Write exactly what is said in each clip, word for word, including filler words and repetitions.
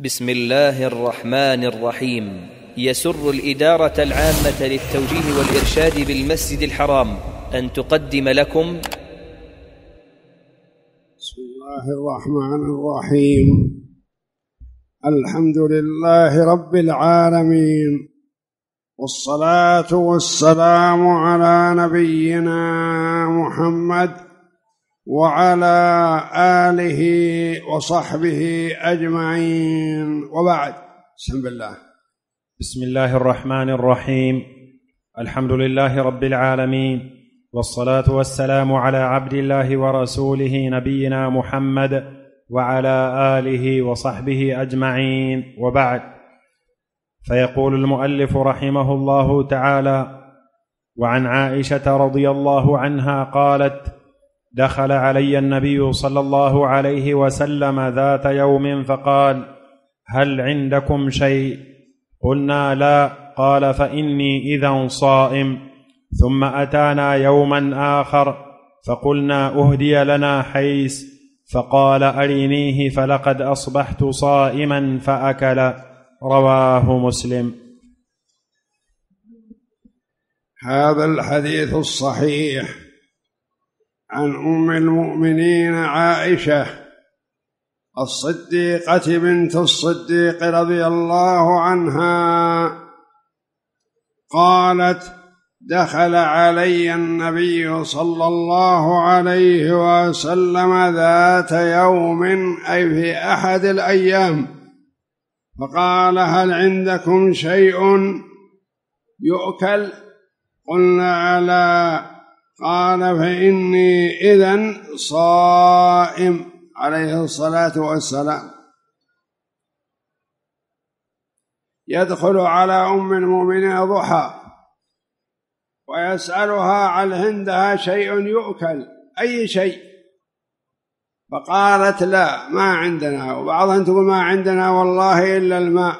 بسم الله الرحمن الرحيم. يسر الإدارة العامة للتوجيه والإرشاد بالمسجد الحرام أن تقدم لكم بسم الله الرحمن الرحيم. الحمد لله رب العالمين، والصلاة والسلام على نبينا محمد وعلى آله وصحبه أجمعين، وبعد. بسم الله بسم الله الرحمن الرحيم. الحمد لله رب العالمين، والصلاة والسلام على عبد الله ورسوله نبينا محمد وعلى آله وصحبه أجمعين، وبعد. فيقول المؤلف رحمه الله تعالى: وعن عائشة رضي الله عنها قالت: دخل علي النبي صلى الله عليه وسلم ذات يوم فقال: هل عندكم شيء؟ قلنا: لا. قال: فإني إذا صائم. ثم أتانا يوما آخر فقلنا: أهدي لنا حيس. فقال: أرنيه، فلقد أصبحت صائما فأكل. رواه مسلم. هذا الحديث الصحيح عن أم المؤمنين عائشة الصديقة بنت الصديق رضي الله عنها قالت: دخل علي النبي صلى الله عليه وسلم ذات يوم، أي في أحد الأيام، فقال: هل عندكم شيء يؤكل؟ قلنا: لا. قال: فإني إذن صائم، عليه الصلاة والسلام. يدخل على أم المؤمنين ضحى ويسألها هل عندها شيء يؤكل، أي شيء، فقالت: لا، ما عندنا. وبعضهم تقول: ما عندنا والله إلا الماء.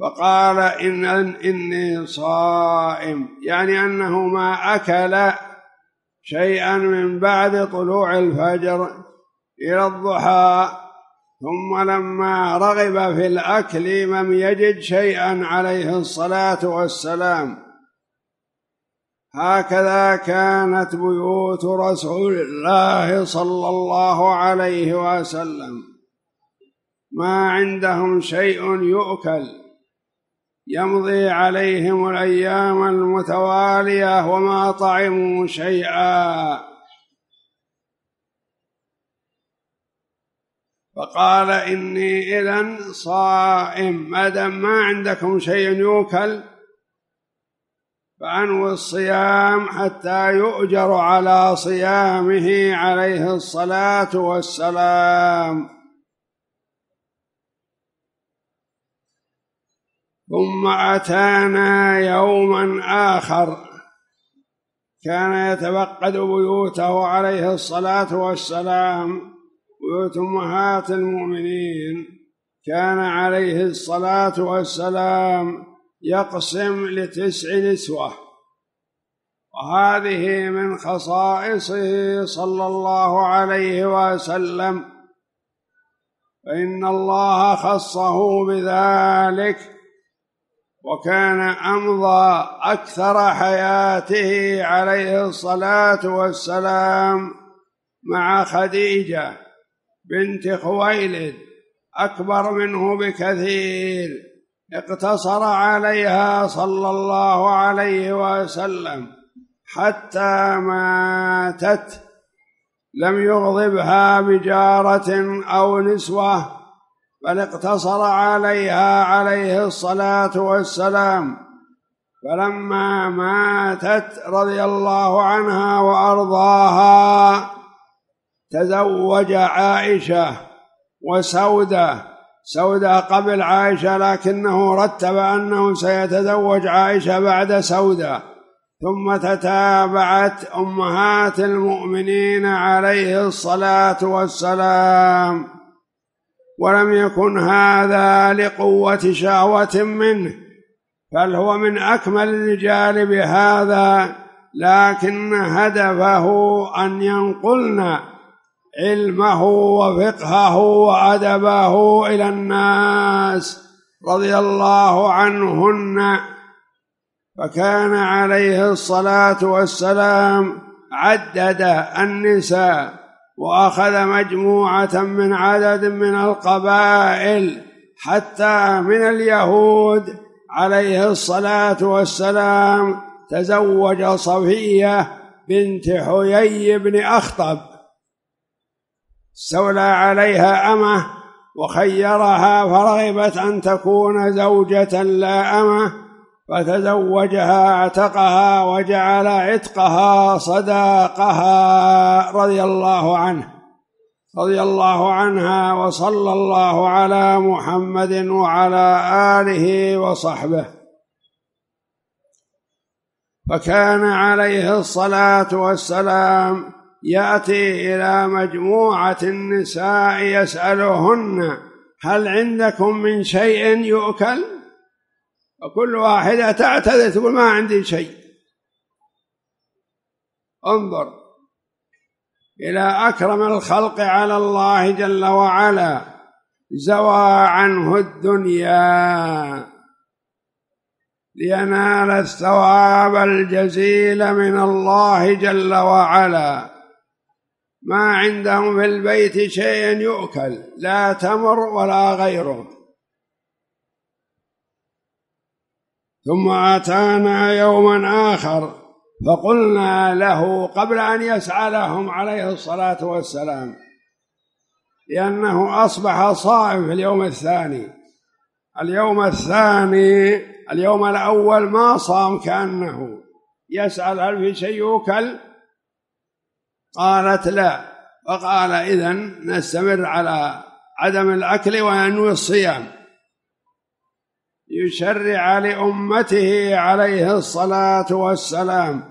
فقال: إن إني صائم، يعني أنه ما أكل شيئا من بعد طلوع الفجر إلى الضحى، ثم لما رغب في الأكل لم يجد شيئا، عليه الصلاة والسلام. هكذا كانت بيوت رسول الله صلى الله عليه وسلم، ما عندهم شيء يؤكل، يمضي عليهم الأيام المتوالية وما طعموا شيئا. فقال: إني إذن صائم، ما دام ما عندكم شيء يؤكل فأنووا الصيام حتى يؤجر على صيامه، عليه الصلاة والسلام. ثم أتانا يوما آخر، كان يتفقد بيوته عليه الصلاة والسلام، بيوت أمهات المؤمنين، كان عليه الصلاة والسلام يقسم لتسع نسوة، وهذه من خصائصه صلى الله عليه وسلم، فإن الله خصه بذلك، وكان أمضى أكثر حياته عليه الصلاة والسلام مع خديجة بنت خويلد، أكبر منه بكثير، اقتصر عليها صلى الله عليه وسلم حتى ماتت، لم يغضبها بجارة أو نسوة، بل اقتصر عليها عليه الصلاة والسلام. فلما ماتت رضي الله عنها وأرضاها تزوج عائشة وسودة سودة قبل عائشة، لكنه رتب أنه سيتزوج عائشة بعد سودة، ثم تتابعت أمهات المؤمنين عليه الصلاة والسلام، ولم يكن هذا لقوة شهوة منه، بل هو من أكمل الرجال بهذا، لكن هدفه أن ينقلنا علمه وفقهه وأدبه إلى الناس رضي الله عنهن، فكان عليه الصلاة والسلام عدد النساء وأخذ مجموعة من عدد من القبائل حتى من اليهود عليه الصلاة والسلام تزوج صفية بنت حيي بن أخطب، استولى عليها أمه وخيرها فرغبت أن تكون زوجة لا أمه، فتزوجها اعتقها وجعل عتقها صداقها رضي الله عنه رضي الله عنها وصلى الله على محمد وعلى آله وصحبه. فكان عليه الصلاة والسلام يأتي إلى مجموعة النساء يسألهن هل عندكم من شيء يؤكل؟ وكل واحدة تعتذر تقول ما عندي شيء. انظر إلى أكرم الخلق على الله جل وعلا، زوى عنه الدنيا لينال الثواب الجزيل من الله جل وعلا. ما عندهم في البيت شيء يؤكل، لا تمر ولا غيره. ثم أتانا يوما آخر فقلنا له قبل أن يسعى لهم عليه الصلاة والسلام، لأنه أصبح صائم في اليوم الثاني. اليوم الثاني اليوم الأول ما صام، كأنه يسأل هل في شيء يؤكل؟ قالت لا، فقال إذن نستمر على عدم الأكل وننوي الصيام. يشرع لأمته عليه الصلاة والسلام.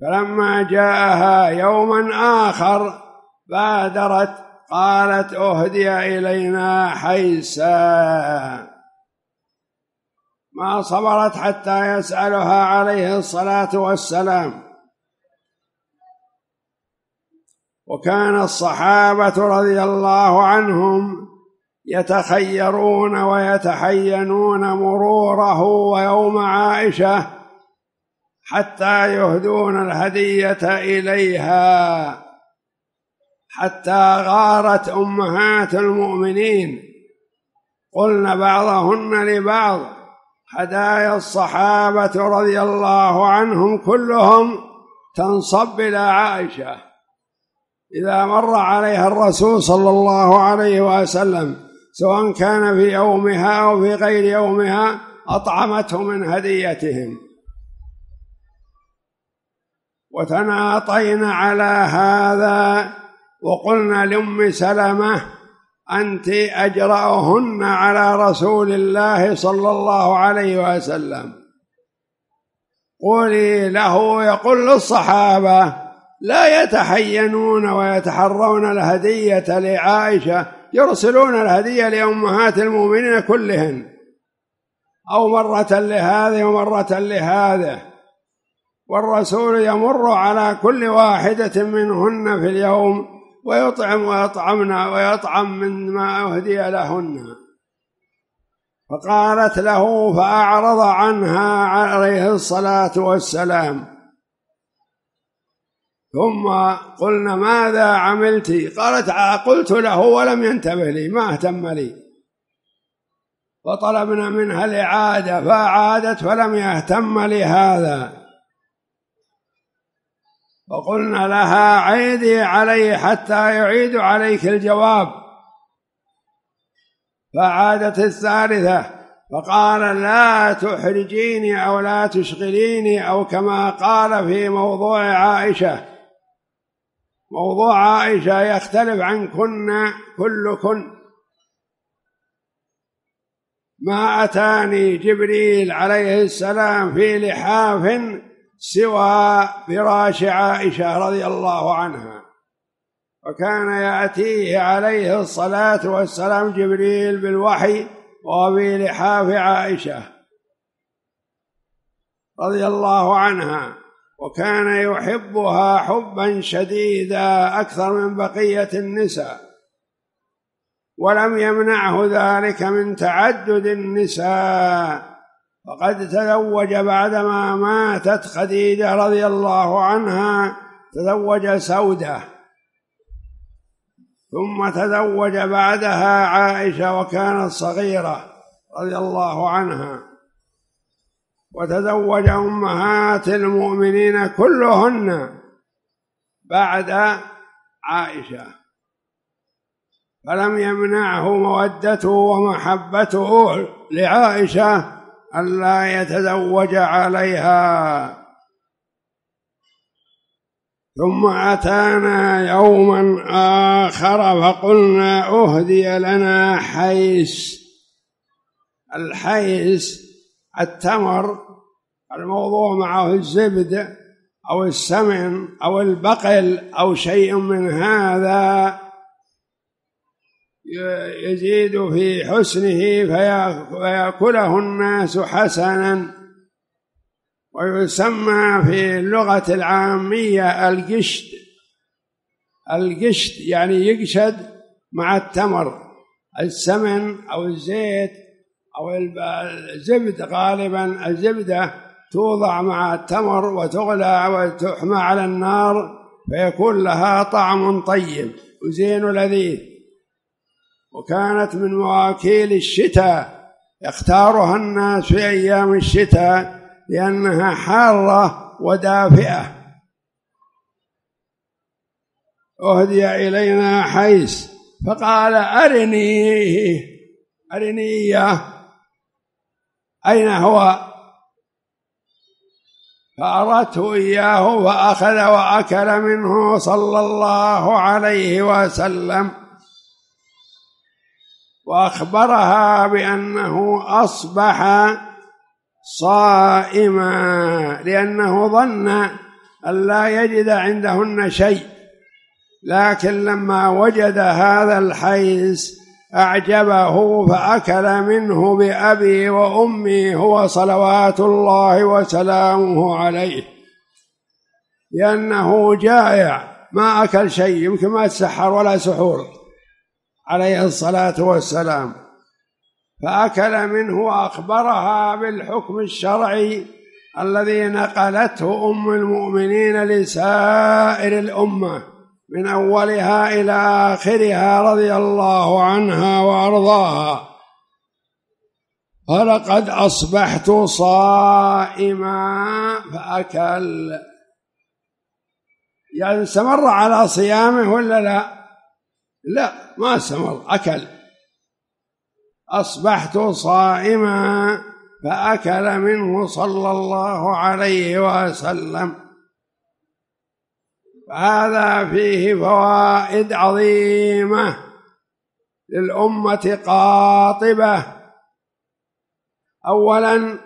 فلما جاءها يوما آخر بادرت، قالت أهدي إلينا حيسا، ما صبرت حتى يسألها عليه الصلاة والسلام. وكان الصحابة رضي الله عنهم يتخيرون ويتحينون مروره ويوم عائشة حتى يهدون الهدية إليها، حتى غارت أمهات المؤمنين قلن بعضهن لبعض هدايا الصحابة رضي الله عنهم كلهم تنصب إلى عائشة إذا مر عليها الرسول صلى الله عليه وسلم، سواء كان في يومها أو في غير يومها، أطعمته من هديتهم. وتناطينا على هذا وقلنا لأم سلمة أنت أجرأهن على رسول الله صلى الله عليه وسلم، قولي له يقول للصحابة لا يتحينون ويتحرون الهدية لعائشة، يرسلون الهدية لأمهات المؤمنين كلهن، أو مرة لهذه ومرة لهذه، والرسول يمر على كل واحدة منهن في اليوم ويطعم ويطعمنا ويطعم مما أهدي لهن. فقالت له فأعرض عنها عليه الصلاة والسلام. ثم قلنا ماذا عملت؟ قالت قلت له ولم ينتبه لي، ما اهتم لي. فطلبنا منها الإعادة فأعادت فلم يهتم لهذا. فقلنا لها عيدي علي حتى يعيد عليك الجواب، فعادت الثالثة فقال لا تحرجيني أو لا تشغليني، أو كما قال في موضوع عائشة. موضوع عائشة يختلف عن كنا كل كن. ما أتاني جبريل عليه السلام في لحاف سوى فراش عائشة رضي الله عنها، وكان يأتيه عليه الصلاة والسلام جبريل بالوحي وفي لحاف عائشة رضي الله عنها. وكان يحبها حبا شديدا أكثر من بقية النساء، ولم يمنعه ذلك من تعدد النساء، فقد تزوج بعدما ماتت خديجة رضي الله عنها تزوج سودة، ثم تزوج بعدها عائشة وكانت صغيرة رضي الله عنها، وتزوج أمهات المؤمنين كلهن بعد عائشة، فلم يمنعه مودته ومحبته لعائشة ألا يتزوج عليها. ثم أتانا يوما آخر فقلنا أهدي لنا حيث، الحيث التمر الموضوع معه الزبد أو السمن أو البقل أو شيء من هذا يزيد في حسنه فيأكله الناس حسنا، ويسمى في اللغة العامية القشد، القشد يعني يقشد مع التمر، السمن أو الزيت أو الزبد، غالبا الزبدة توضع مع التمر وتغلى وتحمى على النار فيكون لها طعم طيب وزين لذيذ، وكانت من مواكيل الشتاء، يختارها الناس في أيام الشتاء لأنها حارة ودافئة. أهدي إلينا حيث فقال أرني، أرني أين هو، فأرته إياه فأخذ وأكل منه صلى الله عليه وسلم، وأخبرها بأنه أصبح صائما لأنه ظن أن لا يجد عندهن شيء، لكن لما وجد هذا الحيث أعجبه فأكل منه بأبي وأمي هو صلوات الله وسلامه عليه، لأنه جائع ما أكل شيء، يمكن ما تسحر ولا سحور عليه الصلاة والسلام، فأكل منه وأخبرها بالحكم الشرعي الذي نقلته أم المؤمنين لسائر الأمة من أولها إلى آخرها رضي الله عنها وأرضاها. فلقد أصبحت صائما فأكل، يعني استمر على صيامه ولا لا؟ لا ما استمر، أكل. أصبحت صائما فأكل منه صلى الله عليه وسلم. هذا فيه فوائد عظيمة للأمة قاطبة. أولا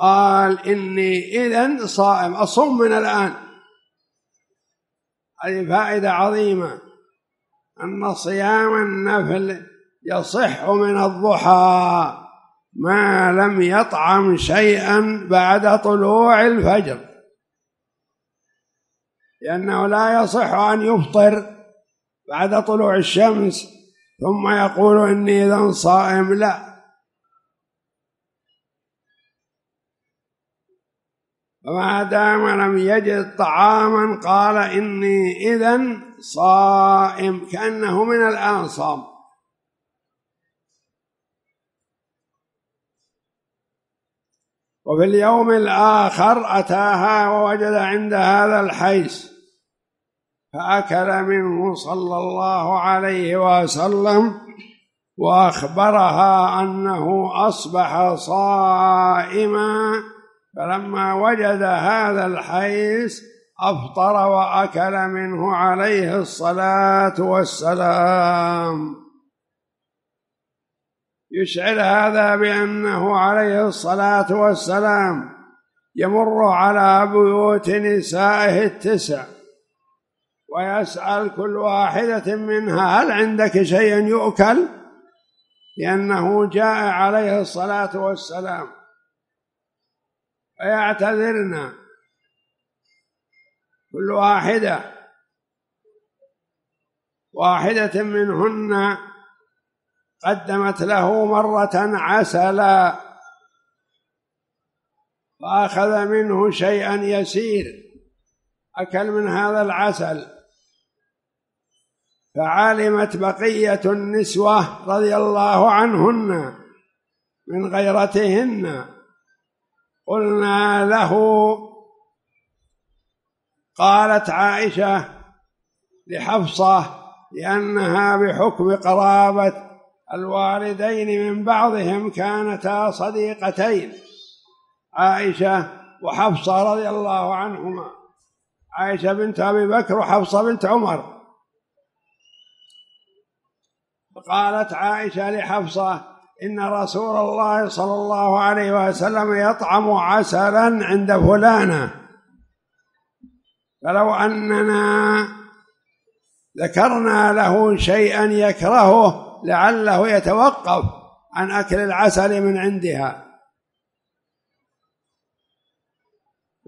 قال إني إذن صائم، أصوم من الآن، هذه فائدة عظيمة، أن صيام النفل يصح من الضحى ما لم يطعم شيئا بعد طلوع الفجر، لأنه لا يصح أن يفطر بعد طلوع الشمس ثم يقول إني إذن صائم، لا. فما دام لم يجد طعاما قال إني إذن صائم، كأنه من الآن صام. وفي اليوم الآخر أتاها ووجد عند هذا الحيث فأكل منه صلى الله عليه وسلم، وأخبرها أنه أصبح صائما، فلما وجد هذا الحيث أفطر وأكل منه عليه الصلاة والسلام. يشعر هذا بأنه عليه الصلاة والسلام يمر على بيوت نسائه التسع ويسأل كل واحدة منها هل عندك شيئا يؤكل، لأنه جاء عليه الصلاة والسلام، فيعتذرنا كل واحدة واحدة منهن قدمت له مرة عسلا فأخذ منه شيئا يسير، أكل من هذا العسل، فعلمت بقية النسوة رضي الله عنهن من غيرتهن، قلنا له، قالت عائشة لحفصة لأنها بحكم قرابة الوالدين من بعضهم كانتا صديقتين، عائشة وحفصة رضي الله عنهما، عائشة بنت أبي بكر وحفصة بنت عمر، فقالت عائشة لحفصة إن رسول الله صلى الله عليه وسلم يطعم عسلا عند فلانة، فلو أننا ذكرنا له شيئا يكرهه لعله يتوقف عن أكل العسل من عندها،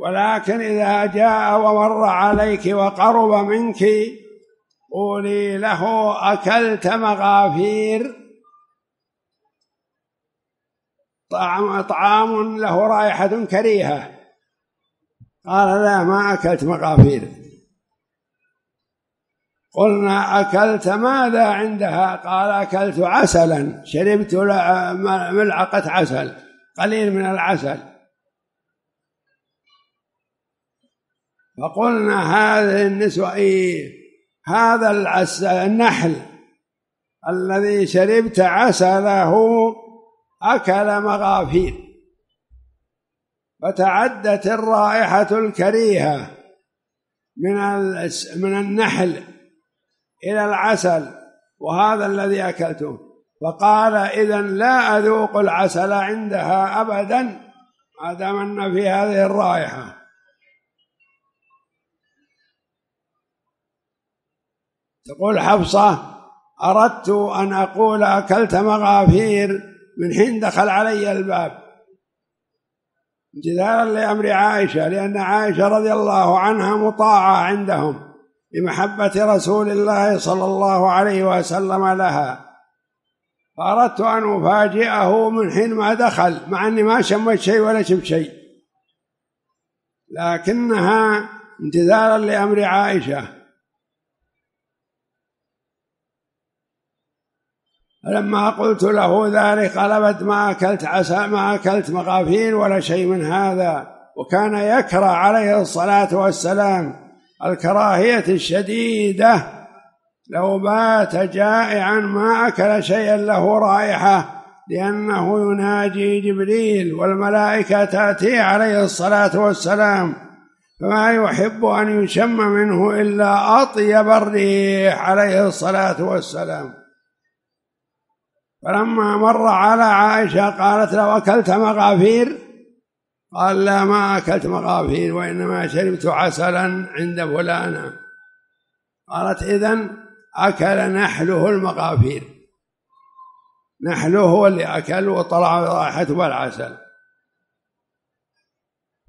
ولكن إذا جاء ومر عليك وقرب منك قولي له أكلت مغافير، طعام طعام له رائحة كريهة، قال لا ما أكلت مغافير، قلنا أكلت ماذا عندها؟ قال أكلت عسلا، شربت ملعقة عسل، قليل من العسل، فقلنا هذه النسوة إيه؟ هذا النحل الذي شربت عسله أكل مغافير، فتعدت الرائحة الكريهة من من النحل إلى العسل، وهذا الذي أكلته، فقال إذن لا أذوق العسل عندها أبدا ما دام أن في هذه الرائحة. تقول حفصة أردت أن أقول أكلت مغافير من حين دخل علي الباب، امتثالا لأمر عائشة، لأن عائشة رضي الله عنها مطاعة عندهم بمحبة رسول الله صلى الله عليه وسلم لها، فأردت أن أفاجئه من حين ما دخل، مع أني ما شمت شيء ولا شفت شيء، لكنها امتثالا لأمر عائشة. لما قلت له ذلك قال بد ما أكلت عسى ما أكلت مغافير ولا شيء من هذا، وكان يكره عليه الصلاة والسلام الكراهية الشديدة، لو بات جائعا ما أكل شيئا له رائحة، لأنه يناجي جبريل والملائكة تأتي عليه الصلاة والسلام، فما يحب أن يشم منه إلا أطيب الريح عليه الصلاة والسلام. فلما مر على عائشة قالت لو أكلت مغافير، قال لا ما أكلت مغافير وإنما شربت عسلا عند فلانة، قالت إذن أكل نحله المغافير، نحله هو اللي أكل وطلع رائحته العسل،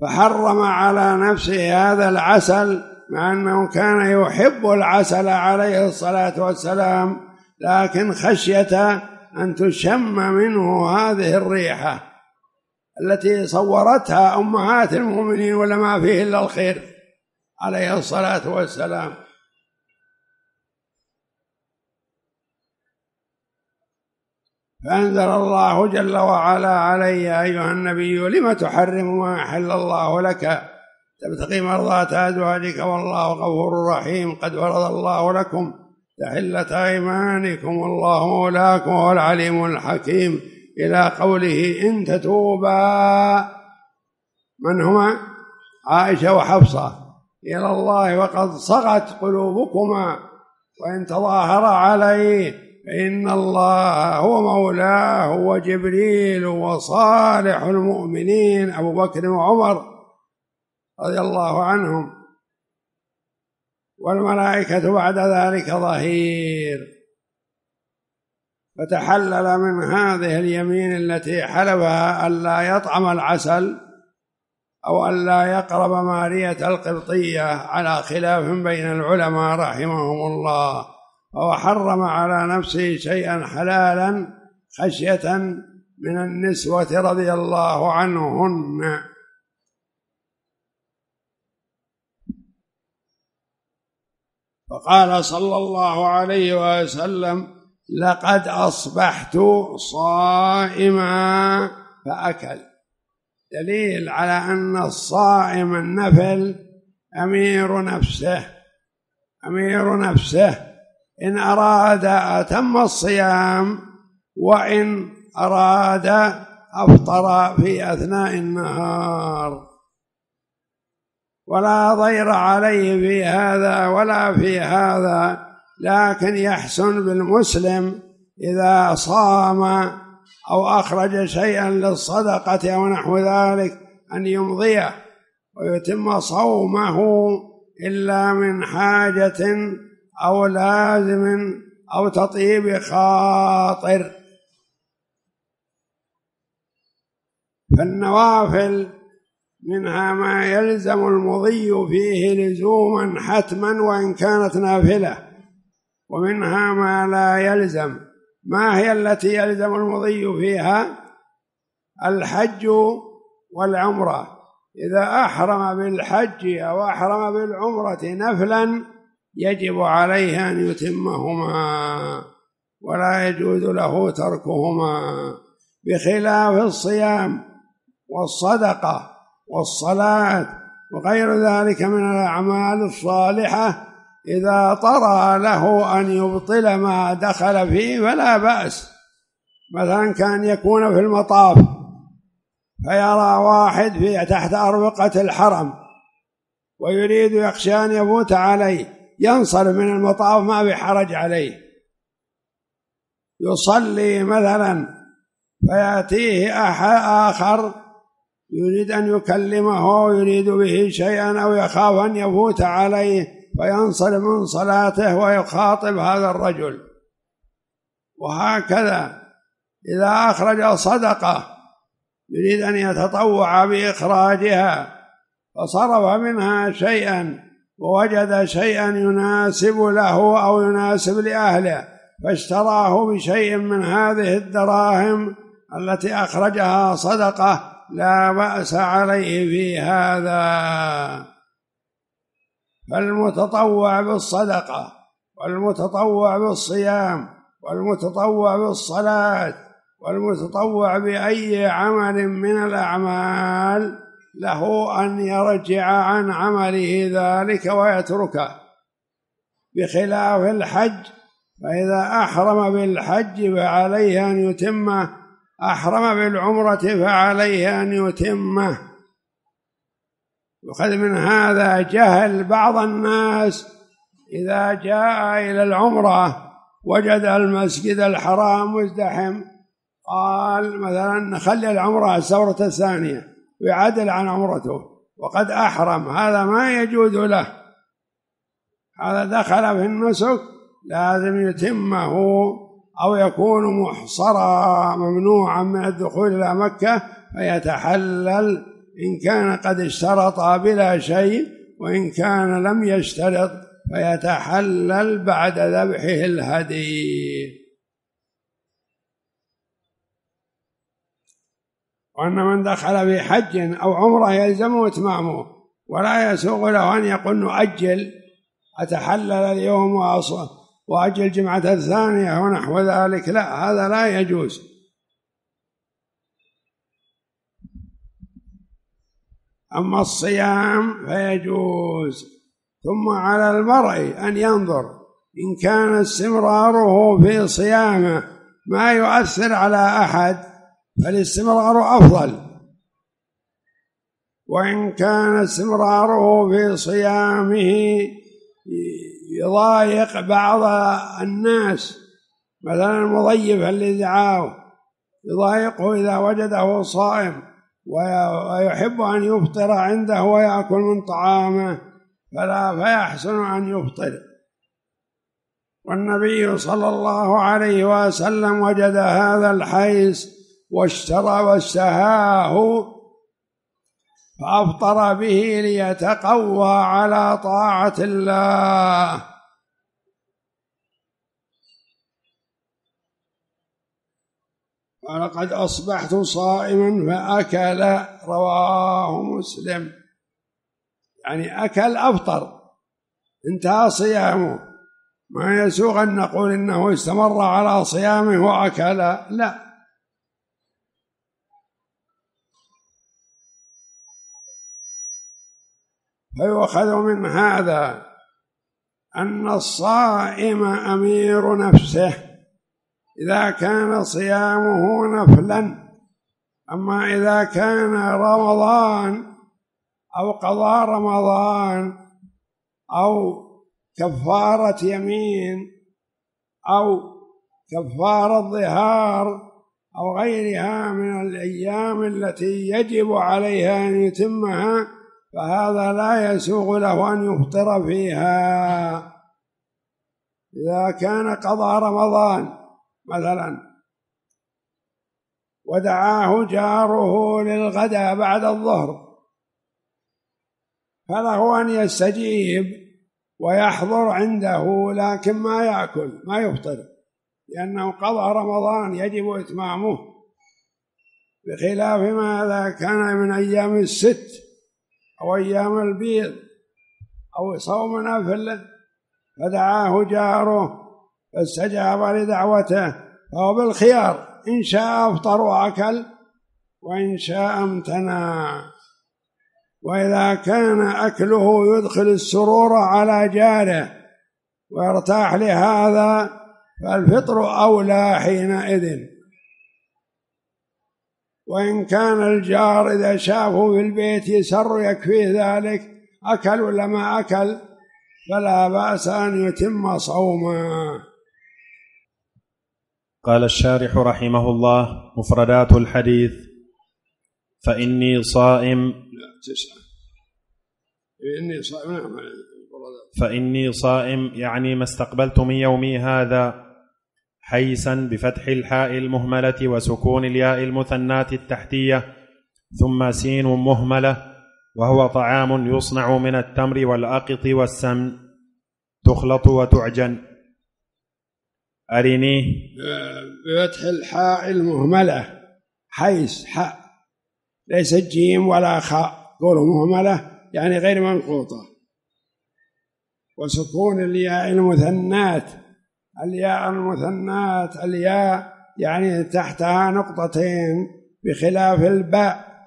فحرم على نفسه هذا العسل، مع أنه كان يحب العسل عليه الصلاة والسلام، لكن خشية أن تشم منه هذه الريحة التي صورتها أمهات المؤمنين ولا ما فيه إلا الخير عليه الصلاة والسلام. فأنزل الله جل وعلا علي أيها النبي لم تحرم ما أحل الله لك تبتغي مرضات أزواجك والله غفور رحيم، قد فرض الله لكم تحلة أيمانكم والله مولاكم وهو العليم الحكيم، إلى قوله إن تتوبا من هما عائشة وحفصة إلى الله وقد صغت قلوبكما وإن تظاهر عليه فإن الله هو مولاه وجبريل وصالح المؤمنين أبو بكر وعمر رضي الله عنهم والملائكة بعد ذلك ظهير. فتحلل من هذه اليمين التي حلفها ألا يطعم العسل أو ألا يقرب مارية القبطية على خلاف بين العلماء رحمهم الله، وحرم على نفسه شيئا حلالا خشية من النسوة رضي الله عنهن. فقال صلى الله عليه وسلم: لقد أصبحت صائما فأكل. دليل على أن الصائم النفل أمير نفسه أمير نفسه إن أراد أتم الصيام، وإن أراد أفطر في أثناء النهار، ولا ضير عليه في هذا ولا في هذا. لكن يحسن بالمسلم إذا صام أو أخرج شيئا للصدقة أو نحو ذلك أن يمضيه ويتم صومه إلا من حاجة أو لازم أو تطيب خاطر. فالنوافل منها ما يلزم المضي فيه لزوما حتما وإن كانت نافلة، ومنها ما لا يلزم. ما هي التي يلزم المضي فيها؟ الحج والعمرة. إذا أحرم بالحج أو أحرم بالعمرة نفلا يجب عليه أن يتمهما ولا يجوز له تركهما، بخلاف الصيام والصدقة والصلاة وغير ذلك من الأعمال الصالحة. إذا طرى له أن يبطل ما دخل فيه فلا بأس. مثلا كان يكون في المطاف فيرى واحد في تحت أروقة الحرم ويريد يخشى أن يفوت عليه، ينصرف من المطاف ما بحرج عليه، يصلي مثلا فيأتيه آخر يريد أن يكلمه يريد به شيئا أو يخاف أن يفوت عليه فينصرف من صلاته ويخاطب هذا الرجل. وهكذا إذا أخرج صدقة يريد أن يتطوع بإخراجها فصرف منها شيئا ووجد شيئا يناسب له أو يناسب لأهله فاشتراه بشيء من هذه الدراهم التي أخرجها صدقة، لا بأس عليه في هذا. فالمتطوع بالصدقة والمتطوع بالصيام والمتطوع بالصلاة والمتطوع بأي عمل من الأعمال له أن يرجع عن عمله ذلك ويتركه، بخلاف الحج فإذا أحرم بالحج فعليه أن يتمه، أحرم بالعمرة فعليه أن يتمه. يؤخذ من هذا جهل بعض الناس إذا جاء إلى العمرة وجد المسجد الحرام مزدحم قال مثلا نخلي العمرة السورة الثانية ويعدل عن عمرته وقد أحرم، هذا ما يجوز له، هذا دخل في النسك لازم يتمه أو يكون محصرا ممنوعا من الدخول إلى مكة فيتحلل إن كان قد اشترط بلا شيء، وإن كان لم يشترط فيتحلل بعد ذبحه الهدي. وأن من دخل في حج أو عمره يلزمه إتمامه، ولا يسوغ له أن يقول نؤجل أتحلل اليوم وأجل جمعة الثانية ونحو ذلك، لا، هذا لا يجوز. أما الصيام فيجوز. ثم على المرء أن ينظر إن كان استمراره في صيامه ما يؤثر على أحد فالاستمرار أفضل، وإن كان استمراره في صيامه يضايق بعض الناس مثلا المضيف الذي دعاه يضايقه إذا وجده صائم ويحب أن يفطر عنده ويأكل من طعامه فلا فيحسن أن يفطر. والنبي صلى الله عليه وسلم وجد هذا الحيس واشترى واشتهاه فأفطر به ليتقوى على طاعة الله. ولقد أصبحت صائما فأكل، رواه مسلم. يعني أكل أفطر، انتهى صيامه، ما يسوغ أن نقول إنه استمر على صيامه وأكل، لا. فيؤخذ من هذا أن الصائم أمير نفسه إذا كان صيامه نفلا، أما إذا كان رمضان أو قضاء رمضان أو كفارة يمين أو كفارة ظهار أو غيرها من الأيام التي يجب عليها أن يتمها، فهذا لا يسوغ له أن يفطر فيها. إذا كان قضى رمضان مثلا ودعاه جاره للغداء بعد الظهر، فله أن يستجيب ويحضر عنده، لكن ما يأكل، ما يفطر، لأنه قضى رمضان يجب إتمامه، بخلاف ما إذا كان من أيام الست أو أيام البيض أو صوم نافلة فدعاه جاره فاستجاب لدعوته، فهو بالخيار، إن شاء أفطر وأكل وإن شاء امتنع. وإذا كان أكله يدخل السرور على جاره ويرتاح لهذا، فالفطر أولى حينئذ. وإن كان الجار إذا شافه في البيت يسر يكفيه ذلك، أكل ولا ما أكل، فلا بأس أن يتم صومه. قال الشارح رحمه الله: مفردات الحديث: فإني صائم فإني صائم يعني ما استقبلت من يومي هذا، حيسا بفتح الحاء المهملة وسكون الياء المثناة التحتية ثم سين مهملة، وهو طعام يصنع من التمر والأقط والسمن، تخلط وتعجن. أرنيه بفتح الحاء المهملة، حيس حاء ليس جيم ولا خاء، قوله مهملة يعني غير منقوطة، وسكون الياء المثناة، الياء المثنات الياء يعني تحتها نقطتين، بخلاف الباء،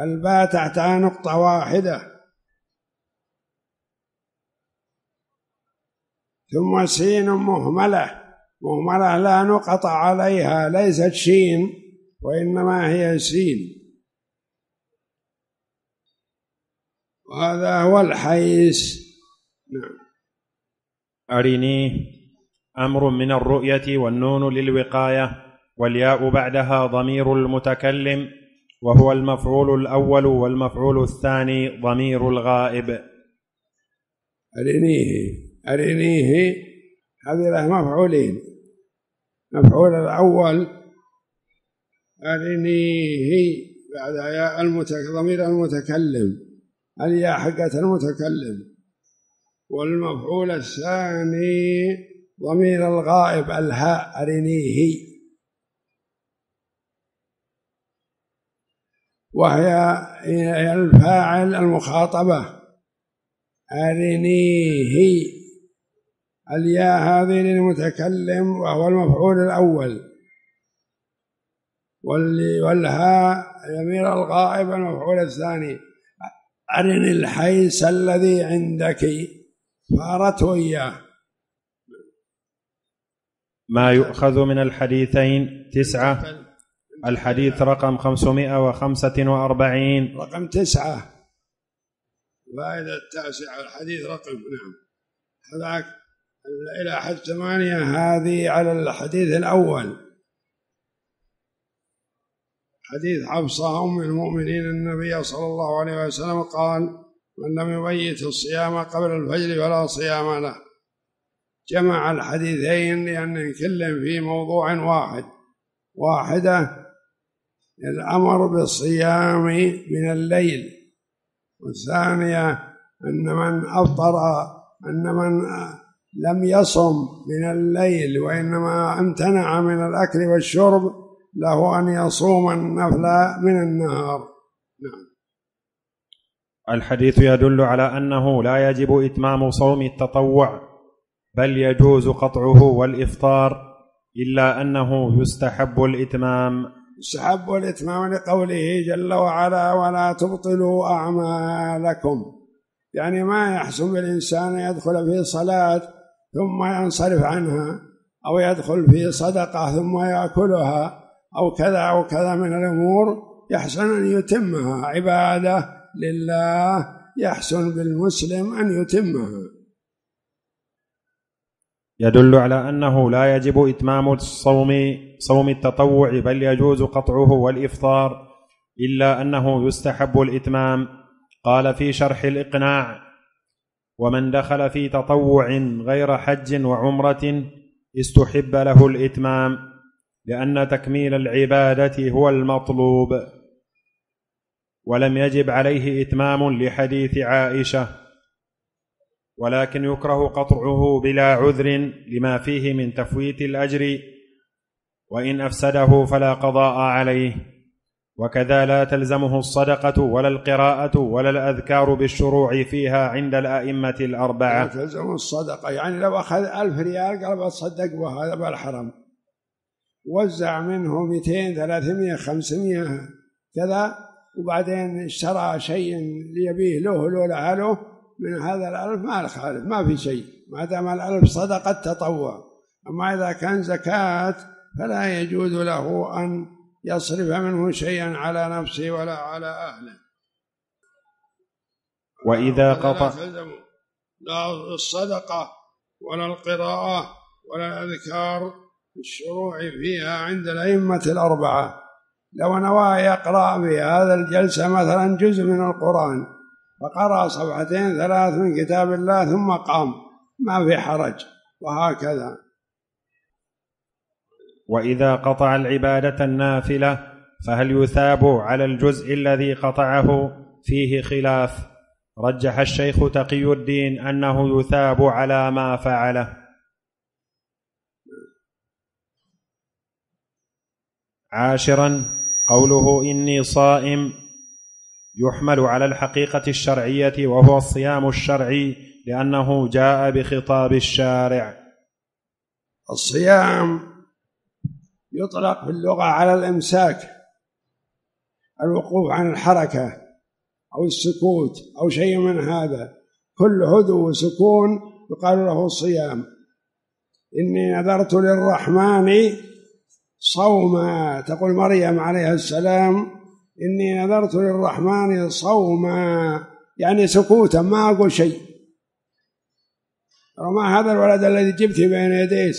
الباء تحتها نقطة واحدة. ثم سين مهملة، مهملة لا نقط عليها، ليست شين وإنما هي سين، وهذا هو الحيس. نعم. أرني أمر من الرؤية، والنون للوقاية، والياء بعدها ضمير المتكلم وهو المفعول الأول، والمفعول الثاني ضمير الغائب. أرنيه، أرنيه هذه له مفعولين، مفعول الأول أرنيه بعد ياء ضمير المتكلم، الياء حقة المتكلم، والمفعول الثاني ضمير الغائب الهاء، أرنيه، وهي الفاعل المخاطبة، أرنيه، الياء هذه للمتكلم وهو المفعول الأول، والهاء ضمير الغائب المفعول الثاني. أرني الحيس الذي عندك، فارته إياه. ما يؤخذ من الحديثين: تسعة. الحديث رقم خمسمائة وخمسة وأربعين رقم تسعة فائدة التاسعة. الحديث رقم نعم هذاك إلى حد ثمانية، هذه على الحديث الأول، حديث حفصة أم المؤمنين النبي صلى الله عليه وسلم قال: من لم يبيت الصيام قبل الفجر فلا صيام له. جمع الحديثين لأن كل في موضوع واحد، واحدة الأمر بالصيام من الليل والثانية أن من أفطر أن من لم يصم من الليل وإنما امتنع من الأكل والشرب له أن يصوم النفل من النهار. نعم. الحديث يدل على أنه لا يجب إتمام صوم التطوع بل يجوز قطعه والإفطار، إلا أنه يستحب الإتمام. يستحب الإتمام لقوله جل وعلا ولا تبطلوا أعمالكم، يعني ما يحسن للإنسان يدخل في صلاة ثم ينصرف عنها أو يدخل في صدقة ثم يأكلها أو كذا أو كذا من الأمور، يحسن أن يتمها، عبادة لله يحسن بالمسلم أن يتمها. يدل على أنه لا يجب إتمام الصوم صوم التطوع بل يجوز قطعه والإفطار، إلا أنه يستحب الإتمام. قال في شرح الإقناع: ومن دخل في تطوع غير حج وعمرة استحب له الإتمام، لأن تكميل العبادة هو المطلوب. ولم يجب عليه إتمام لحديث عائشة، ولكن يكره قطعه بلا عذر لما فيه من تفويت الأجر، وإن أفسده فلا قضاء عليه. وكذا لا تلزمه الصدقة ولا القراءة ولا الأذكار بالشروع فيها عند الأئمة الأربعة. لا تلزمه الصدقة، يعني لو أخذ ألف ريال قال بتصدق وهذا بالحرم، وزع منه مئتين ثلاثمائة خمسمائة كذا، وبعدين اشترى شيء ليبيه له لو لعله من هذا الألف ما الخالف ما في شيء ما دام الألف صدقة تطوع. أما إذا كان زكاة فلا يجوز له أن يصرف منه شيئا على نفسه ولا على أهله. وإذا قطع لا الصدقة ولا القراءة ولا الأذكار الشروع فيها عند الأئمة الأربعة، لو نوى يقرأ في هذا الجلسة مثلا جزء من القرآن فقرأ صفحتين ثلاث من كتاب الله ثم قام ما في حرج، وهكذا. وإذا قطع العبادة النافلة فهل يثاب على الجزء الذي قطعه؟ فيه خلاف، رجح الشيخ تقي الدين أنه يثاب على ما فعله. عاشرا، قوله إني صائم يحمل على الحقيقة الشرعية وهو الصيام الشرعي، لأنه جاء بخطاب الشارع. الصيام يطلق في اللغة على الإمساك، الوقوف عن الحركة أو السكوت أو شيء من هذا، كل هدوء وسكون يقال له صيام. إني نذرت للرحمن صوما، تقول مريم عليه السلام إني نذرت للرحمن صوما، يعني سكوتا ما أقول شيء. رما هذا الولد الذي جبته بين يديك،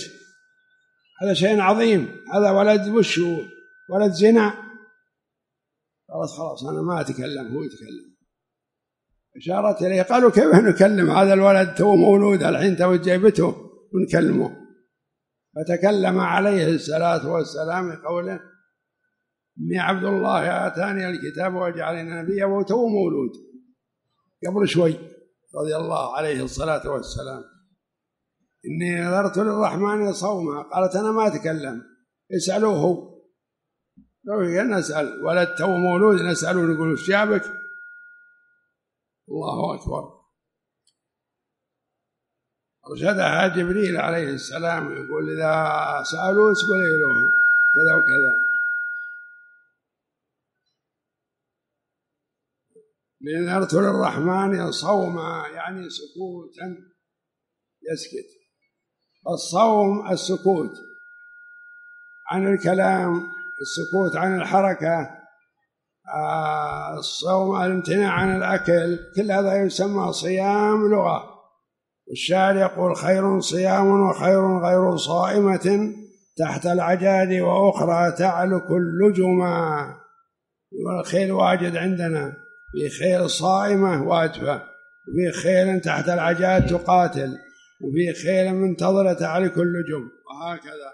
هذا شيء عظيم، هذا ولد وشو ولد زنا، قالت خلاص أنا ما أتكلم هو يتكلم. أشارت إليه قالوا كيف نكلم هذا الولد تو مولود الحين تو جايبته ونكلمه؟ فتكلم عليه الصلاة والسلام قوله إني عبد الله آتاني الكتاب وجعلني نبيا وهو مولود قبل شوي، رضي الله عليه الصلاة والسلام. إني نذرت للرحمن صوما، قالت أنا ما أتكلم، اسألوه لو نسأل ولد تو مولود نسأله نقول ايش جابك؟ الله أكبر. أرشدها جبريل عليه السلام يقول إذا سألوا اسألوا لهم كذا وكذا. من نذرت للرحمن صوما يعني سكوتا يسكت، الصوم السكوت عن الكلام، السكوت عن الحركة، الصوم الامتناع عن الأكل، كل هذا يسمى صيام لغة. والشارع يقول خير صيام وخير غير صائمة تحت العجاد وأخرى تعلو كل جمعة. والخيل واجد عندنا، في خيل صائمة واجفة، وفي خيل تحت العجاد تقاتل، وفي خيل منتظرة تعلو كل جمعة، وهكذا.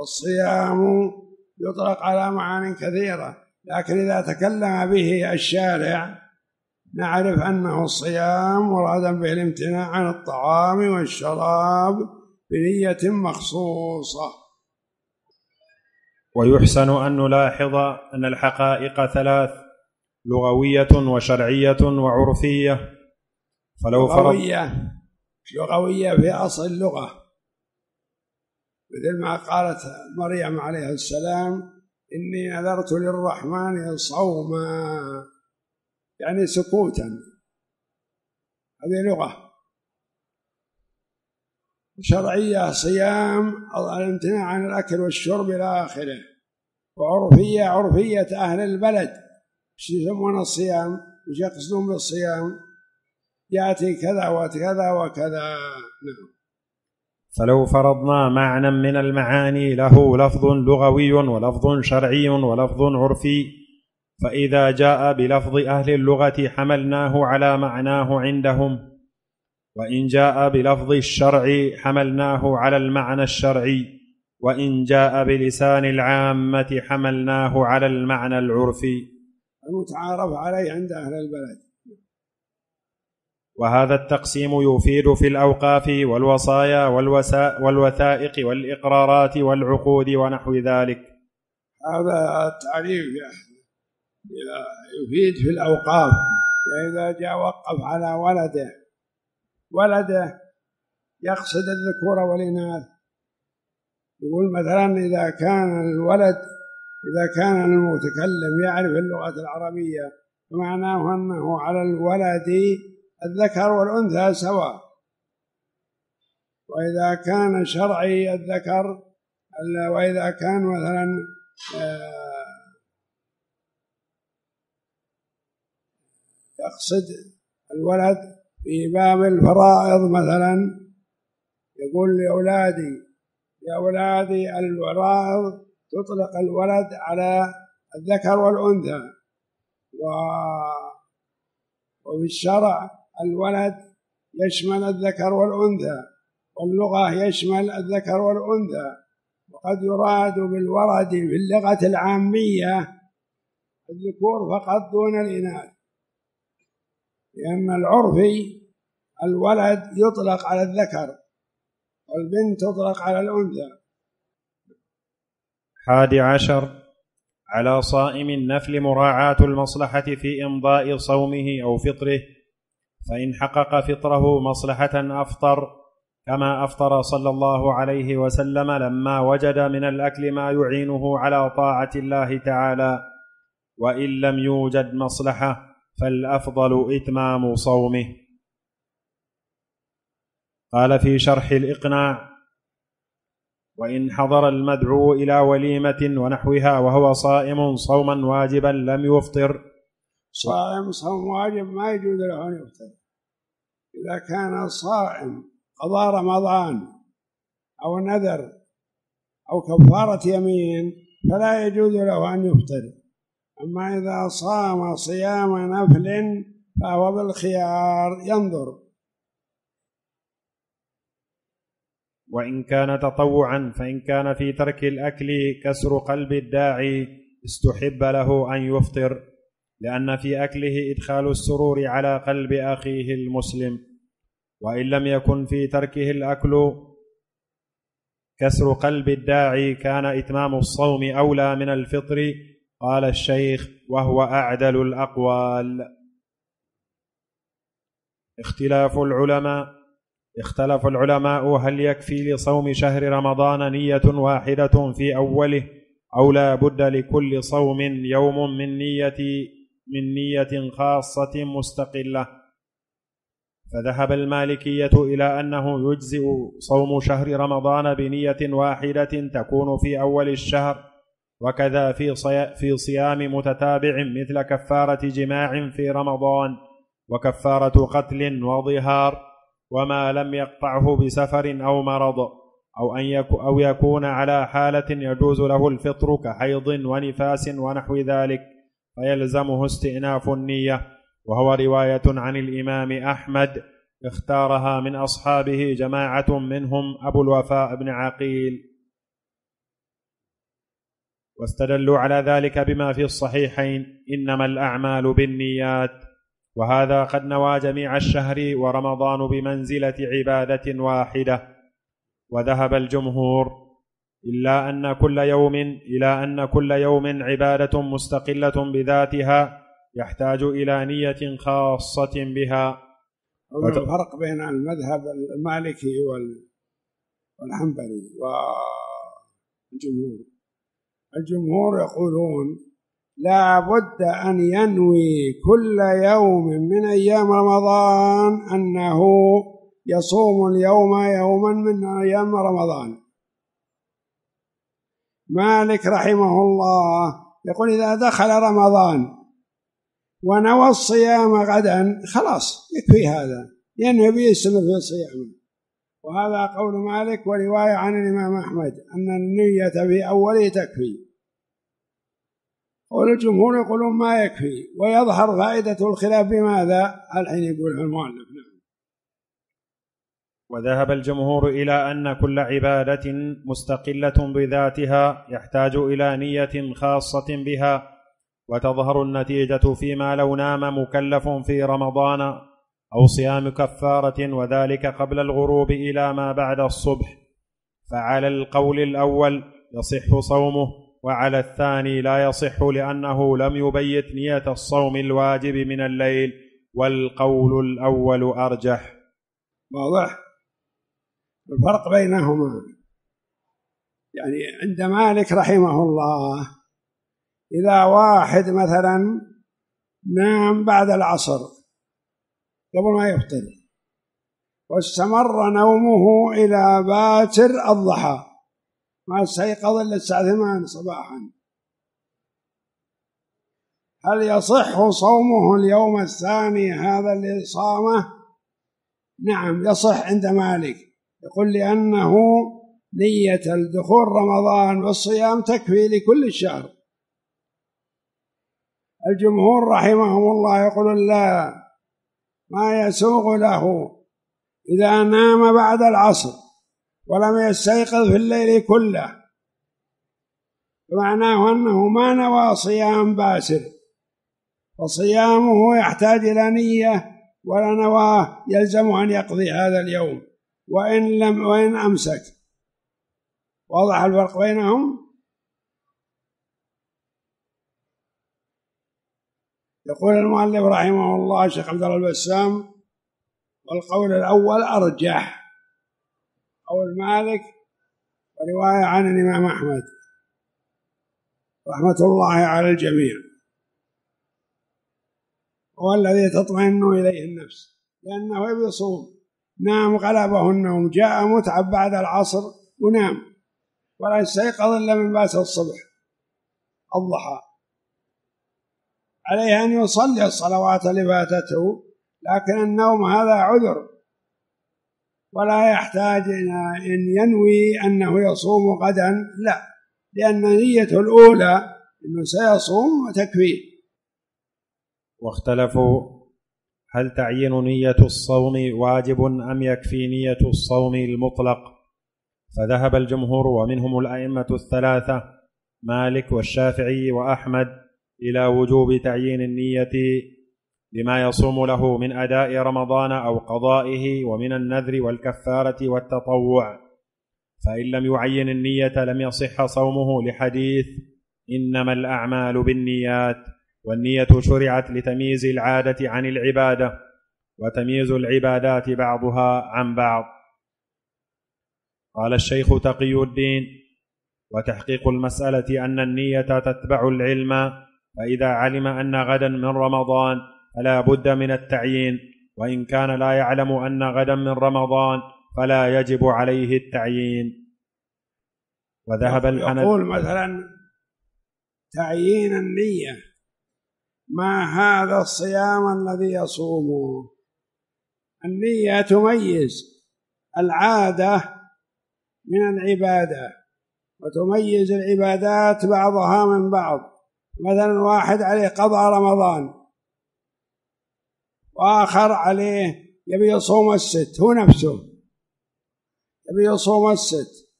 الصيام يطلق على معان كثيرة، لكن إذا تكلم به الشارع نعرف أنه الصيام مراد به الامتناع عن الطعام والشراب بنية مخصوصة. ويحسن أن نلاحظ أن الحقائق ثلاث: لغوية وشرعية وعرفية. فلو لغوية لغوية في أصل اللغة، مثل ما قالت مريم عليه السلام: إني نذرت للرحمن صوما، يعني سكوتا، هذه لغة. شرعية صيام الامتناع عن الأكل والشرب إلى آخره. وعرفية عرفية أهل البلد، ايش يسمون الصيام، ايش يقصدون بالصيام، يأتي كذا وكذا وكذا. نعم. فلو فرضنا معنى من المعاني له لفظ لغوي ولفظ شرعي ولفظ عرفي، فإذا جاء بلفظ أهل اللغة حملناه على معناه عندهم، وإن جاء بلفظ الشرع حملناه على المعنى الشرعي، وإن جاء بلسان العامة حملناه على المعنى العرفي المتعارف عليه عند أهل البلد. وهذا التقسيم يفيد في الأوقاف والوصايا والوثائق والإقرارات والعقود ونحو ذلك. هذا التعريف يفيد في الأوقاف، إذا جاء وقف على ولده ولده يقصد الذكور والإناث. يقول مثلا إذا كان الولد إذا كان المتكلم يعرف اللغة العربية فمعناه أنه على الولد الذكر والأنثى سواء، وإذا كان شرعي الذكر، وإذا كان مثلا يقصد الولد في باب الفرائض مثلا يقول لأولادي يا أولادي، الفرائض تطلق الولد على الذكر والأنثى، وفي الشرع الولد يشمل الذكر والأنثى، واللغة يشمل الذكر والأنثى. وقد يراد بالولد في اللغة العامية الذكور فقط دون الإناث، لأن العرفي الولد يطلق على الذكر والبنت تطلق على الأنثى. حادي عشر: على صائم النفل مراعاة المصلحة في إمضاء صومه أو فطره، فإن حقق فطره مصلحة أفطر، كما أفطر صلى الله عليه وسلم لما وجد من الأكل ما يعينه على طاعة الله تعالى، وإن لم يوجد مصلحة فالأفضل إتمام صومه. قال في شرح الإقناع: وإن حضر المدعو إلى وليمة ونحوها وهو صائم صوما واجبا لم يفطر. صائم صوم واجب ما يجوز له أن يفطر. إذا كان الصائم قضى رمضان أو نذر أو كفارة يمين فلا يجوز له أن يفطر. أما إذا صام صيام نفل فهو بالخيار ينظر. وإن كان تطوعا فإن كان في ترك الأكل كسر قلب الداعي استحب له أن يفطر، لأن في أكله إدخال السرور على قلب أخيه المسلم. وإن لم يكن في تركه الأكل كسر قلب الداعي كان إتمام الصوم أولى من الفطر. قال الشيخ: وهو أعدل الأقوال. اختلاف العلماء اختلف العلماء هل يكفي لصوم شهر رمضان نية واحدة في أوله، أو لا بد لكل صوم يوم من نية من نية خاصة مستقلة؟ فذهب المالكية إلى أنه يجزئ صوم شهر رمضان بنية واحدة تكون في أول الشهر، وكذا في في صيام متتابع مثل كفارة جماع في رمضان وكفارة قتل وظهار، وما لم يقطعه بسفر أو مرض أو أن أو يكون على حالة يجوز له الفطر كحيض ونفاس ونحو ذلك، فيلزمه استئناف النية، وهو رواية عن الإمام أحمد اختارها من أصحابه جماعة منهم أبو الوفاء بن عقيل. واستدلوا على ذلك بما في الصحيحين إنما الأعمال بالنيات، وهذا قد نوى جميع الشهر ورمضان بمنزلة عبادة واحدة. وذهب الجمهور إلا أن كل يوم إلى أن كل يوم عبادة مستقلة بذاتها يحتاج إلى نية خاصة بها. الفرق بين المذهب المالكي والحنبلي والجمهور، الجمهور يقولون لا بد أن ينوي كل يوم من أيام رمضان أنه يصوم اليوم يوما من أيام رمضان. مالك رحمه الله يقول إذا دخل رمضان ونوى الصيام غدا خلاص يكفي هذا، ينوي بيستمر في الصيام. وهذا قول مالك، ورواية عن الإمام أحمد أن النية في أوله تكفي. والجمهور يقولون ما يكفي، ويظهر فائدة الخلاف بماذا الحين يقول المؤلف. وذهب الجمهور إلى أن كل عبادة مستقلة بذاتها يحتاج إلى نية خاصة بها، وتظهر النتيجة فيما لو نام مكلف في رمضان أو صيام كفارة وذلك قبل الغروب إلى ما بعد الصبح، فعلى القول الأول يصح صومه، وعلى الثاني لا يصح لأنه لم يبيت نية الصوم الواجب من الليل، والقول الأول أرجح. واضح الفرق بينهما. يعني عند مالك رحمه الله إذا واحد مثلا نام بعد العصر قبل ما يفطر واستمر نومه إلى باتر الضحى ما استيقظ إلا الساعة ثمانية صباحا، هل يصح صومه اليوم الثاني هذا اللي صامه؟ نعم يصح عند مالك، يقول لأنه نية الدخول رمضان والصيام تكفي لكل الشهر. الجمهور رحمهم الله يقول لا، ما يسوغ له إذا نام بعد العصر ولم يستيقظ في الليل كله، فمعناه أنه ما نوى صيام باسر فصيامه يحتاج إلى نية، ولا نواه يلزم أن يقضي هذا اليوم وإن لم وإن أمسك. واضح الفرق بينهم. يقول المؤلف رحمه الله الشيخ عبد الله البسام والقول الأول أرجح، قول مالك ورواية عن الإمام أحمد رحمة الله على الجميع، هو الذي تطمئن إليه النفس لأنه يبي يصوم، نام غلبه النوم جاء متعب بعد العصر ونام ولا يستيقظ إلا من بات الصبح الضحى، عليه أن يصلي الصلوات اللي فاتته، لكن النوم هذا عذر ولا يحتاج أن ينوي أنه يصوم غدا، لا، لأن نيته الأولى أنه سيصوم وتكفيه. واختلفوا هل تعيين نية الصوم واجب أم يكفي نية الصوم المطلق؟ فذهب الجمهور ومنهم الأئمة الثلاثة مالك والشافعي وأحمد إلى وجوب تعيين النية لما يصوم له من أداء رمضان أو قضائه ومن النذر والكفارة والتطوع، فإن لم يعين النية لم يصح صومه لحديث إنما الأعمال بالنيات، والنية شرعت لتمييز العادة عن العبادة وتمييز العبادات بعضها عن بعض. قال الشيخ تقي الدين وتحقيق المسألة أن النية تتبع العلم، فإذا علم أن غدا من رمضان فلا بد من التعيين، وإن كان لا يعلم أن غدا من رمضان فلا يجب عليه التعيين. وذهب الحنفية يقول مثلا تعيين النية ما هذا الصيام الذي يصومه، النية تميز العادة من العبادة وتميز العبادات بعضها من بعض. مثلا واحد عليه قضاء رمضان وآخر عليه يبي يصوم الست، هو نفسه يبي يصوم الست،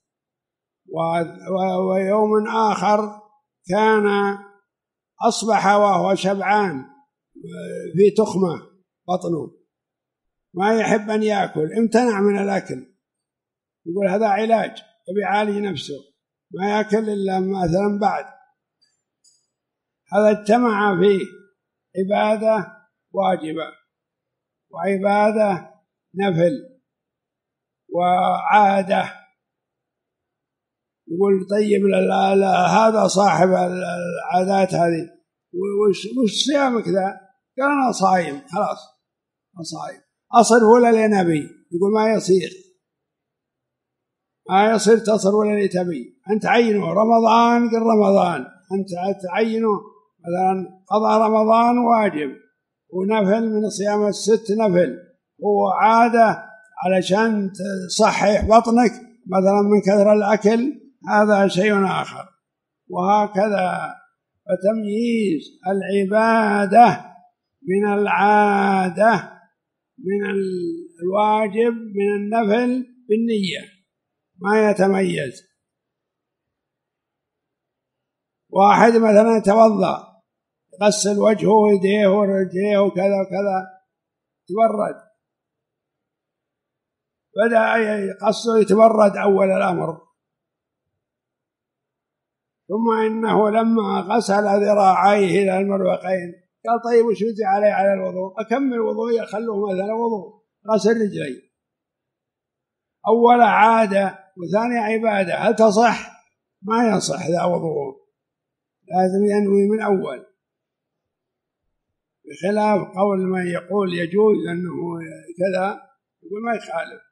ويوم آخر كان أصبح وهو شبعان في تخمة بطنه، ما يحب أن يأكل، امتنع من الأكل، يقول هذا علاج، يبي يعالج نفسه، ما يأكل إلا مثلا بعد. هذا اجتمع في عبادة واجبة وعبادة نفل وعادة. يقول طيب لا لا هذا صاحب العادات هذه، وش وش صيامك ذا؟ قال أنا صايم، خلاص صايم أصل ولا لنبي. يقول ما يصير ما يصير تصل ولا لتبي، أنت عينه رمضان قل رمضان، أنت تعينه مثلا قضاء رمضان واجب ونفل من صيام الست نفل، وعادة علشان تصحح بطنك مثلا من كثر الأكل، هذا شيء آخر. وهكذا فتمييز العبادة من العادة من الواجب من النفل بالنية ما يتميز. واحد مثلا يتوضأ يغسل وجهه ويديه ورجليه وكذا وكذا، يتبرد، بدأ يقصه يتبرد أول الأمر، ثم إنه لما غسل ذراعيه إلى المرفقين قال طيب وش يجي علي على الوضوء؟ أكمل وضوء، يخلوه مثلا وضوء غسل رجلي. أول عادة وثاني عبادة، هل تصح؟ ما يصح ذا وضوء، لازم ينوي من أول، بخلاف قول من يقول يجوز أنه كذا، يقول ما يخالف.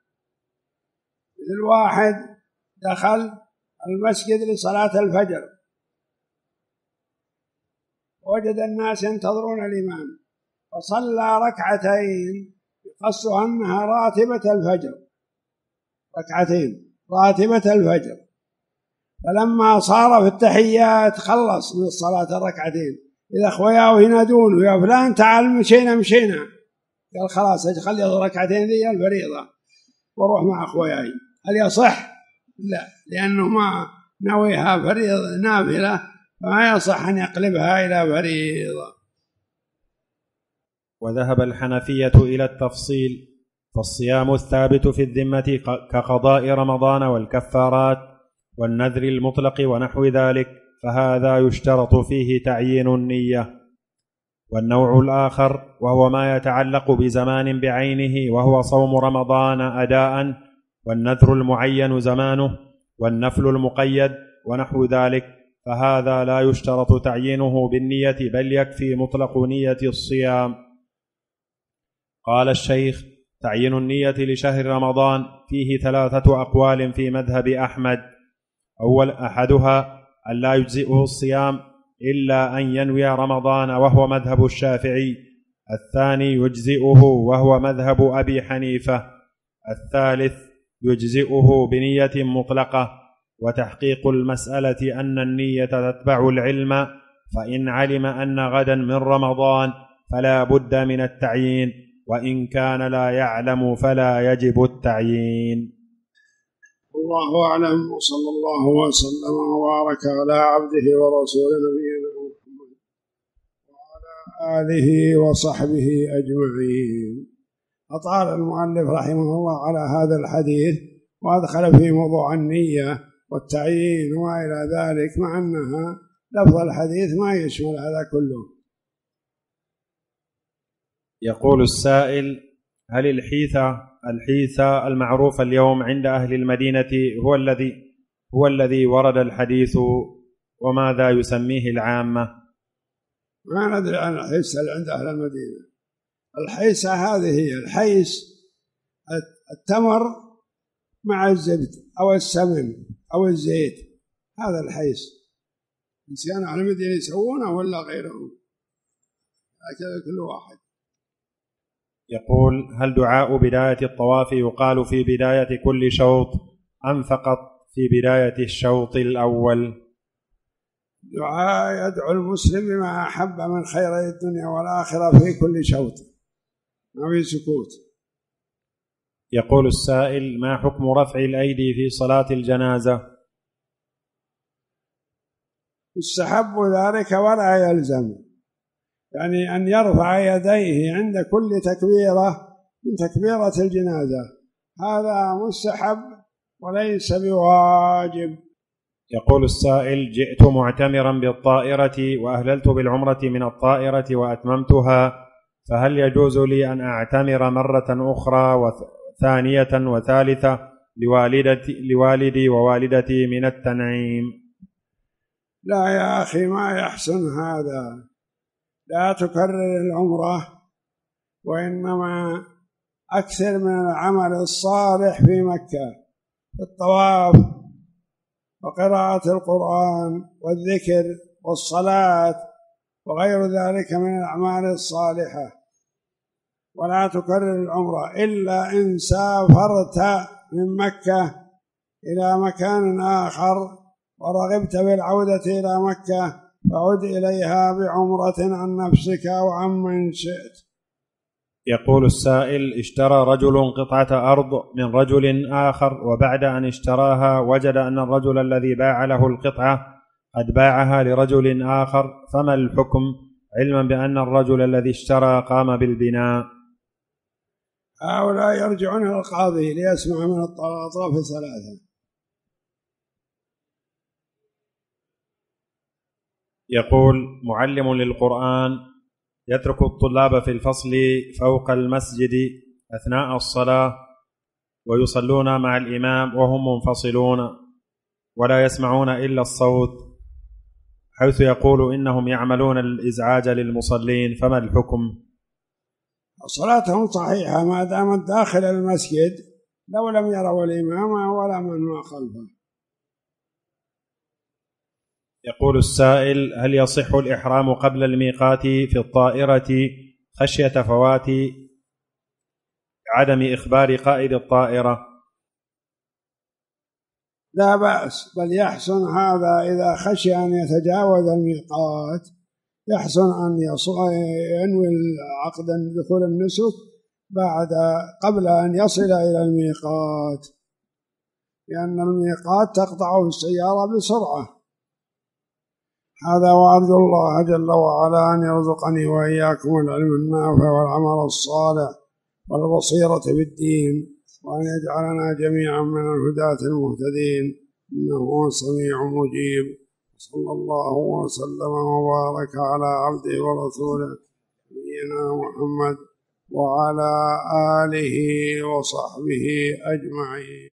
مثل واحد دخل المسجد لصلاة الفجر وجد الناس ينتظرون الإمام، فصلى ركعتين يقصهنها راتبة الفجر، ركعتين راتبة الفجر، فلما صار في التحيات خلص من الصلاة الركعتين، إذا أخوياه ينادون يا فلان تعال مشينا مشينا، قال خلاص أجي خلي الركعتين ذي الفريضة واروح مع أخوياي. هل يصح؟ لا، لأنه ما نويها فريضة نافلة، فما يصح أن يقلبها إلى فريضة. وذهب الحنفية إلى التفصيل، فالصيام الثابت في الذمة كقضاء رمضان والكفارات والنذر المطلق ونحو ذلك، فهذا يشترط فيه تعيين النية. والنوع الآخر وهو ما يتعلق بزمان بعينه، وهو صوم رمضان أداء، والنذر المعين زمانه، والنفل المقيد ونحو ذلك، فهذا لا يشترط تعيينه بالنية، بل يكفي مطلق نية الصيام. قال الشيخ: تعيين النية لشهر رمضان فيه ثلاثة أقوال في مذهب أحمد. أول أحدها أن لا يجزئه الصيام إلا أن ينوي رمضان، وهو مذهب الشافعي. الثاني يجزئه، وهو مذهب أبي حنيفة. الثالث يجزئه بنية مطلقة، وتحقيق المسألة أن النية تتبع العلم، فإن علم أن غدا من رمضان فلا بد من التعيين، وإن كان لا يعلم فلا يجب التعيين. الله أعلم، وصلى الله وسلم وبارك على عبده ورسوله نبينا محمد وعلى آله وصحبه أجمعين. أطال المؤلف رحمه الله على هذا الحديث وأدخل في موضوع النية والتعيين وإلى ذلك، مع أنها لفظ الحديث ما يشمل هذا كله. يقول السائل: هل الحيثة الحيثة المعروف اليوم عند أهل المدينة هو الذي هو الذي ورد الحديث، وماذا يسميه العامة؟ ما ندري عن الحيثة اللي عند أهل المدينة. الحيثة هذه هي الحيث التمر مع الزبد أو السمن أو الزيت، هذا الحيث. نسيان أهل المدينة يسوونه ولا غيرهم، هكذا كل واحد. يقول: هل دعاء بداية الطواف يقال في بداية كل شوط أم فقط في بداية الشوط الأول؟ دعاء يدعو المسلم بما أحب من خير الدنيا والآخرة في كل شوط، ما في سكوت. يقول السائل: ما حكم رفع الأيدي في صلاة الجنازة؟ يستحب ذلك ولا يلزم، يعني أن يرفع يديه عند كل تكبيرة من تكبيرة الجنازة، هذا مستحب وليس بواجب. يقول السائل: جئت معتمرا بالطائرة وأهللت بالعمرة من الطائرة وأتممتها، فهل يجوز لي أن أعتمر مرة أخرى وثانية وثالثة لوالدتي لوالدي ووالدتي من التنعيم؟ لا يا أخي، ما يحسن هذا، لا تكرر العمرة، وإنما أكثر من العمل الصالح في مكة، الطواف وقراءة القرآن والذكر والصلاة وغير ذلك من الأعمال الصالحة، ولا تكرر العمرة إلا إن سافرت من مكة إلى مكان آخر ورغبت بالعودة إلى مكة، فعد إليها بعمرة عن نفسك أو عن من شئت. يقول السائل: اشترى رجل قطعة أرض من رجل آخر، وبعد أن اشتراها وجد أن الرجل الذي باع له القطعة قد باعها لرجل آخر، فما الحكم علما بأن الرجل الذي اشترى قام بالبناء؟ هؤلاء يرجعون إلى القاضي ليسمع من الأطراف الثلاثة. يقول: معلم للقرآن يترك الطلاب في الفصل فوق المسجد أثناء الصلاة ويصلون مع الإمام وهم منفصلون ولا يسمعون إلا الصوت، حيث يقول إنهم يعملون الإزعاج للمصلين، فما الحكم؟ صلاتهم صحيحة ما دامت داخل المسجد، لو لم يروا الإمام ولا من ما خلفه. يقول السائل: هل يصح الإحرام قبل الميقات في الطائرة خشية فوات عدم إخبار قائد الطائرة؟ لا بأس، بل يحسن هذا إذا خشي أن يتجاوز الميقات، يحسن أن ينوي عقد دخول النسك بعد قبل أن يصل إلى الميقات، لأن الميقات تقطعه السيارة بسرعة. هذا، وأرجو الله جل وعلا أن يرزقني وإياكم العلم النافع والعمل الصالح والبصيرة بالدين، وأن يجعلنا جميعا من الهداة المهتدين، إنه هو السميع المجيب. صلى الله وسلم وبارك على عبده ورسوله نبينا محمد وعلى آله وصحبه أجمعين.